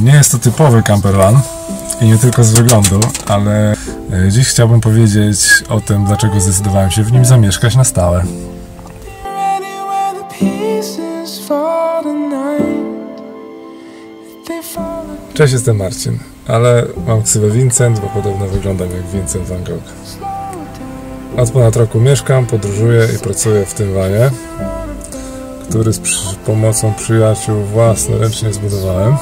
Nie jest to typowy campervan i nie tylko z wyglądu, ale dziś chciałbym powiedzieć o tym, dlaczego zdecydowałem się w nim zamieszkać na stałe. Cześć, jestem Marcin, ale mam ksywę Vincent, bo podobno wyglądam jak Vincent van Gogh. Od ponad roku mieszkam, podróżuję i pracuję w tym vanie, który z pomocą przyjaciół własnoręcznie zbudowałem.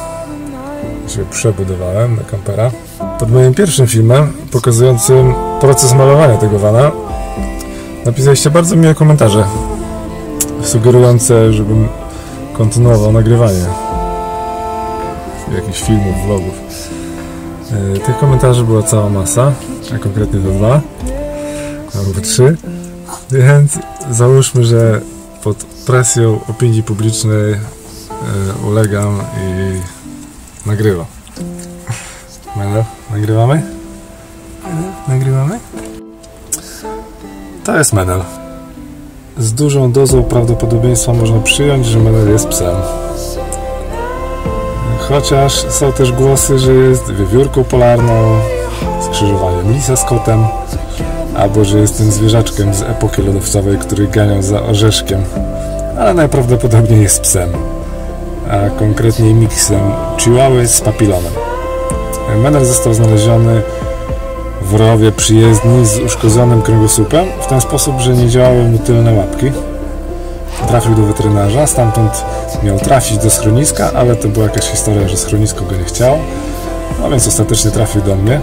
Się przebudowałem na kampera. Pod moim pierwszym filmem, pokazującym proces malowania tego vana, napisaliście bardzo miłe komentarze, sugerujące, żebym kontynuował nagrywanie jakichś filmów, vlogów. Tych komentarzy była cała masa, a konkretnie to 2 albo 3, więc załóżmy, że pod presją opinii publicznej ulegam i nagrywa. Menel, nagrywamy? Nagrywamy? To jest Menel. Z dużą dozą prawdopodobieństwa można przyjąć, że Menel jest psem. Chociaż są też głosy, że jest wiewiórką polarną, skrzyżowaniem lisa z kotem, albo że jest tym zwierzaczkiem z epoki lodowcowej, który ganiał za orzeszkiem, ale najprawdopodobniej jest psem. A konkretnie miksem chihuahuy z papilonem. Menel został znaleziony w rowie przyjezdni z uszkodzonym kręgosłupem w ten sposób, że nie działały mu tylne łapki. Trafił do weterynarza, stamtąd miał trafić do schroniska, ale to była jakaś historia, że schronisko go nie chciało, no więc ostatecznie trafił do mnie.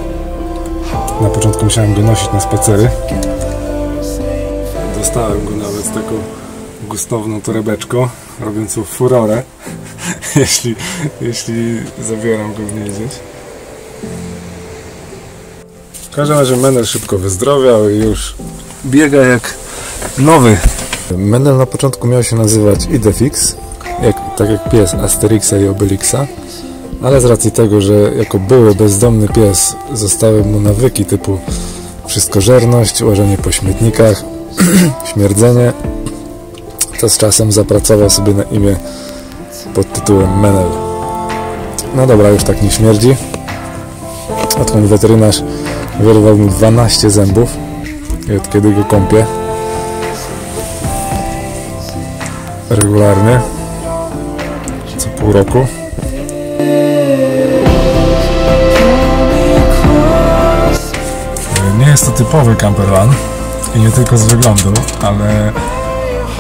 Na początku musiałem go nosić na spacery. Dostałem go nawet z taką gustowną torebeczką, robiącą furorę, jeśli zabieram go w gdzieś. W każdym razie Menel szybko wyzdrowiał i już biega jak nowy. Menel na początku miał się nazywać Idefix, tak jak pies Asterixa i Obelixa, ale z racji tego, że jako były bezdomny pies zostały mu nawyki typu wszystkożerność, łażenie po śmietnikach, śmierdzenie, to z czasem zapracował sobie na imię pod tytułem Menel. No dobra, już tak nie śmierdzi. Odkąd weterynarz wyrwał mu 12 zębów i od kiedy go kąpię regularnie, co pół roku. Nie jest to typowy campervan i nie tylko z wyglądu, ale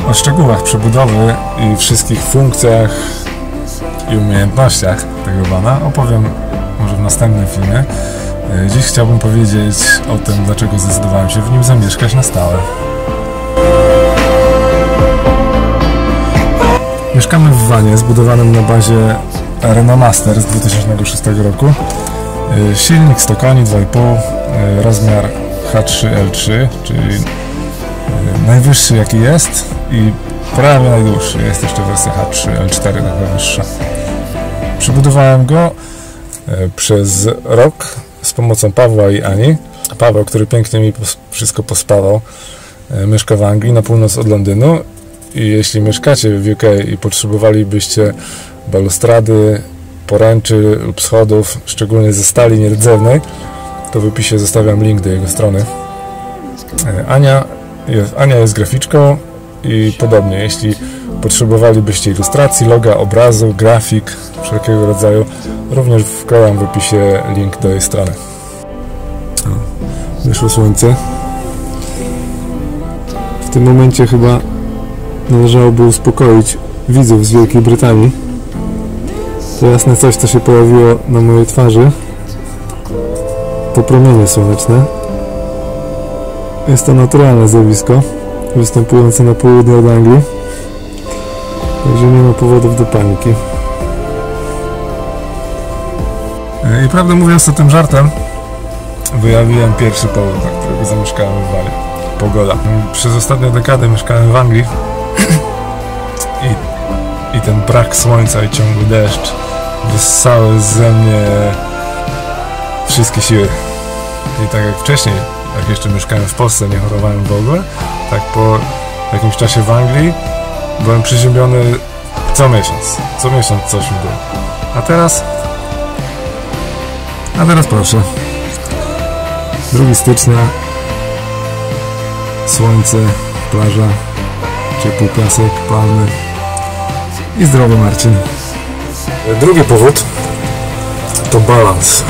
o szczegółach przebudowy i wszystkich funkcjach i umiejętnościach tego vana opowiem może w następnym filmie. Dziś chciałbym powiedzieć o tym, dlaczego zdecydowałem się w nim zamieszkać na stałe. Mieszkamy w vanie zbudowanym na bazie Renault Master z 2006 roku. Silnik 100 koni, 2,5, rozmiar H3L3, czyli najwyższy jaki jest i prawie najdłuższy. Jest jeszcze wersja H3L4, taka wyższa. Przebudowałem go przez rok z pomocą Pawła i Ani. Paweł, który pięknie mi wszystko pospawał, mieszka w Anglii na północ od Londynu i jeśli mieszkacie w UK i potrzebowalibyście balustrady, poręczy lub schodów, szczególnie ze stali nierdzewnej, to w opisie zostawiam link do jego strony. Ania jest graficzką i podobnie, jeśli potrzebowalibyście ilustracji, loga, obrazu, grafik wszelkiego rodzaju, również wklejam w opisie link do jej strony. Wyszło słońce. W tym momencie chyba należałoby uspokoić widzów z Wielkiej Brytanii. To jasne coś, co się pojawiło na mojej twarzy, to promienie słoneczne. Jest to naturalne zjawisko, występujące na południe od Anglii, także nie ma powodów do paniki. I prawdę mówiąc, o tym żartem wyjawiłem pierwszy powód, dla którego zamieszkałem w Walii. Pogoda. Przez ostatnią dekadę mieszkałem w Anglii i ten brak słońca i ciągły deszcz wyssały ze mnie wszystkie siły. I tak jak wcześniej, jak jeszcze mieszkałem w Polsce, nie chorowałem w ogóle, tak po jakimś czasie w Anglii byłem przeziębiony co miesiąc coś mi było. A teraz proszę. 2 stycznia. Słońce, plaża, ciepły piasek, palmy i zdrowy Marcin. Drugi powód to balans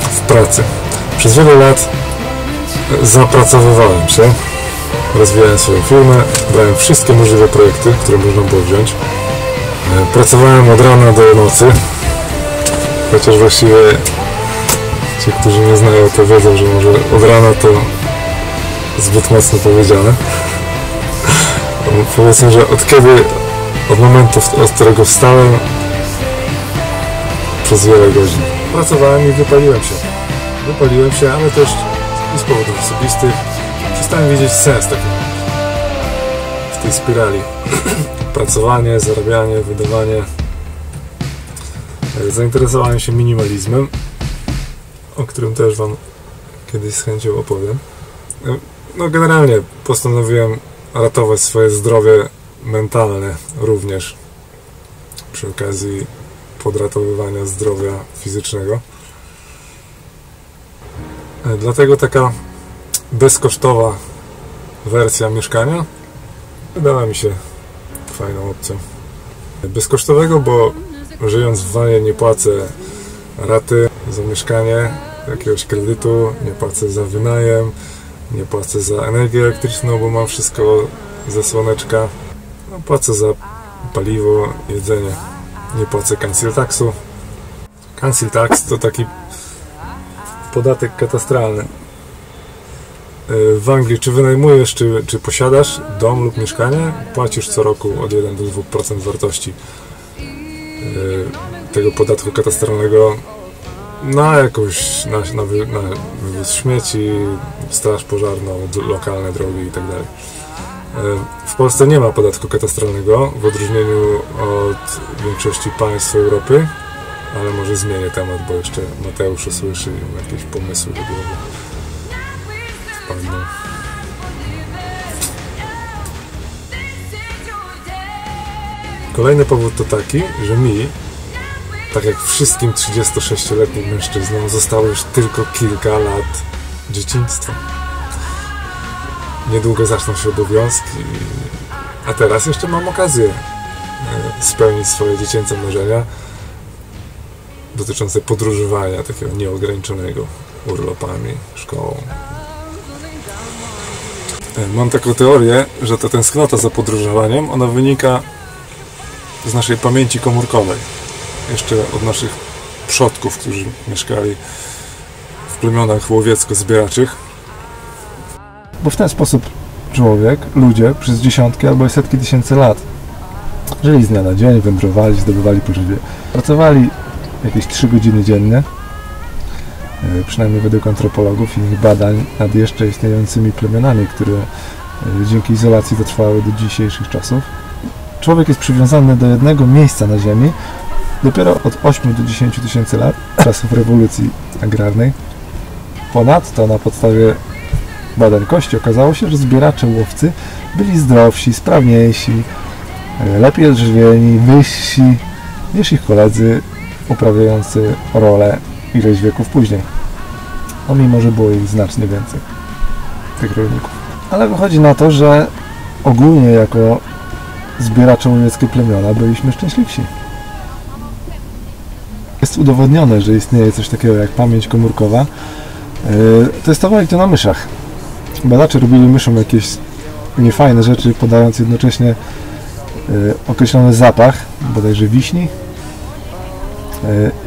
w pracy. Przez wiele lat zapracowywałem się, rozwijałem swoją firmę, brałem wszystkie możliwe projekty, które można było wziąć. Pracowałem od rana do nocy, chociaż właściwie ci, którzy mnie znają, to wiedzą, że może od rana to zbyt mocno powiedziane. Powiedzmy, że od momentu, od którego wstałem, przez wiele godzin pracowałem i wypaliłem się. Wypaliłem się, ale też i z powodów osobistych przestałem widzieć sens taki w tej spirali. Pracowanie, zarabianie, wydawanie. Zainteresowałem się minimalizmem, o którym też Wam kiedyś z chęcią opowiem. No generalnie postanowiłem ratować swoje zdrowie mentalne również przy okazji podratowywania zdrowia fizycznego. Dlatego taka bezkosztowa wersja mieszkania wydała mi się fajną opcją. Bezkosztowego, bo żyjąc w Walii nie płacę raty za mieszkanie, jakiegoś kredytu, nie płacę za wynajem, nie płacę za energię elektryczną, bo mam wszystko ze słoneczka. No, płacę za paliwo, jedzenie. Nie płacę cancel taxu. Cancel tax to taki podatek katastralny. W Anglii, czy wynajmujesz, czy posiadasz dom lub mieszkanie, płacisz co roku od 1 do 2% wartości tego podatku katastralnego na jakąś, na wywóz śmieci, straż pożarną, lokalne drogi itd. W Polsce nie ma podatku katastralnego w odróżnieniu od większości państw Europy, ale może zmienię temat, bo jeszcze Mateusz usłyszy jakieś pomysły do głowy. Wpadną. Kolejny powód to taki, że mi, tak jak wszystkim 36-letnim mężczyznom, zostało już tylko kilka lat dzieciństwa. Niedługo zaczną się obowiązki, a teraz jeszcze mam okazję spełnić swoje dziecięce marzenia dotyczące podróżowania takiego nieograniczonego urlopami, szkołą. Mam taką teorię, że ta tęsknota za podróżowaniem, ona wynika z naszej pamięci komórkowej. Jeszcze od naszych przodków, którzy mieszkali w plemionach łowiecko-zbieraczych. Bo w ten sposób człowiek, ludzie przez dziesiątki albo setki tysięcy lat żyli z dnia na dzień, wędrowali, zdobywali pożywienie. Pracowali jakieś 3 godziny dziennie, przynajmniej według antropologów i ich badań nad jeszcze istniejącymi plemionami, które dzięki izolacji dotrwały do dzisiejszych czasów. Człowiek jest przywiązany do jednego miejsca na ziemi dopiero od 8 do 10 tysięcy lat, czasów rewolucji agrarnej. Ponadto na podstawie badań kości okazało się, że zbieracze łowcy byli zdrowsi, sprawniejsi, lepiej odżywieni, wyżsi niż ich koledzy uprawiający rolę ileś wieków później. No mimo, że było ich znacznie więcej, tych rolników. Ale wychodzi na to, że ogólnie jako zbieracze łowieckie plemiona byliśmy szczęśliwsi. Jest udowodnione, że istnieje coś takiego jak pamięć komórkowa. Testowali to na myszach. Badacze robili myszom jakieś niefajne rzeczy, podając jednocześnie określony zapach, bodajże wiśni.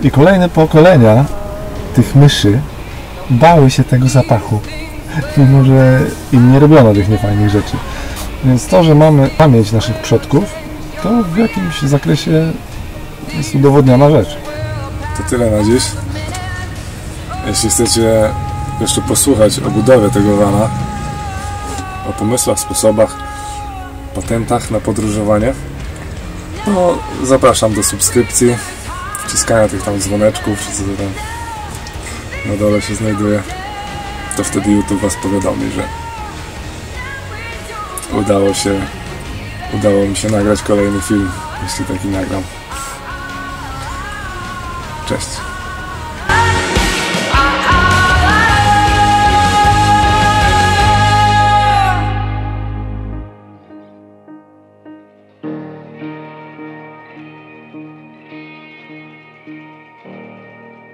I kolejne pokolenia tych myszy bały się tego zapachu, mimo że im nie robiono tych niefajnych rzeczy. Więc to, że mamy pamięć naszych przodków, to w jakimś zakresie jest udowodniona rzecz. To tyle na dziś. Jeśli chcecie jeszcze posłuchać o budowie tego vana, o pomysłach, sposobach, patentach na podróżowanie, to zapraszam do subskrypcji, wciskania tych tam dzwoneczków, czy co tam na dole się znajduje. To wtedy YouTube Was powiadomi, że udało mi się nagrać kolejny film, jeśli taki nagram. Cześć.